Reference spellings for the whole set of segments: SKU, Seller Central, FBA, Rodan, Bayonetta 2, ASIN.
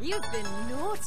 You've been naughty.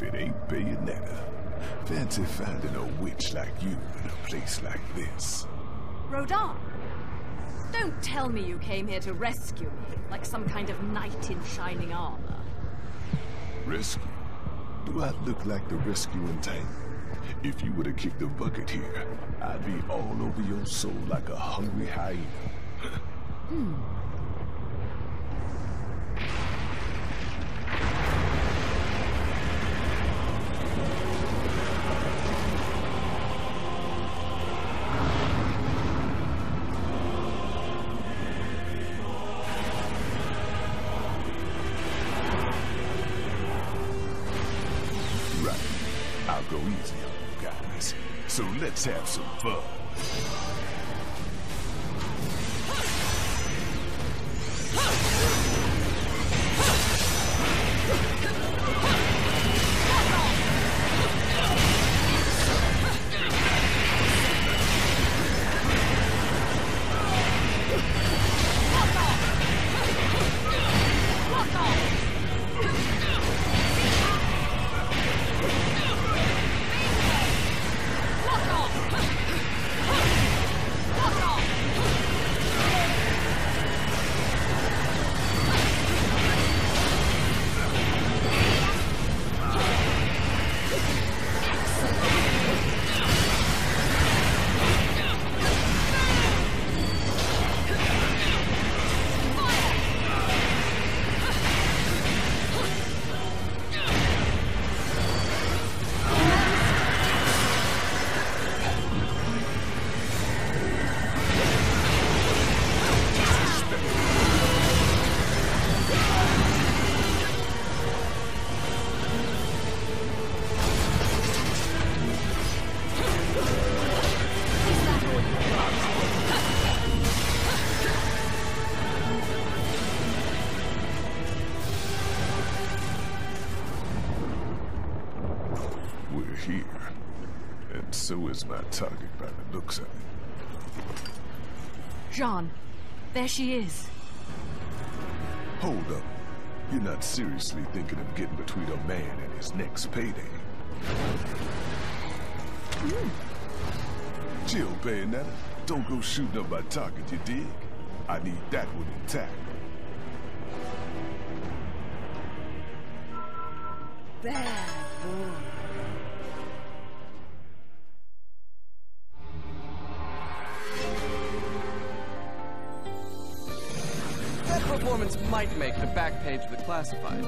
It ain't Bayonetta. Fancy finding a witch like you in a place like this. Rodan, don't tell me you came here to rescue me, like some kind of knight in shining armor. Rescue? Do I look like the rescuing type? If you would have kicked the bucket here, I'd be all over your soul like a hungry hyena. So let's have some fun. So is my target by the looks of it. Jean, there she is. Hold up. You're not seriously thinking of getting between a man and his next payday. Chill, Bayonetta. Don't go shooting up my target, you dig? I need that one intact. Bad boy. Might make the back page of the classified.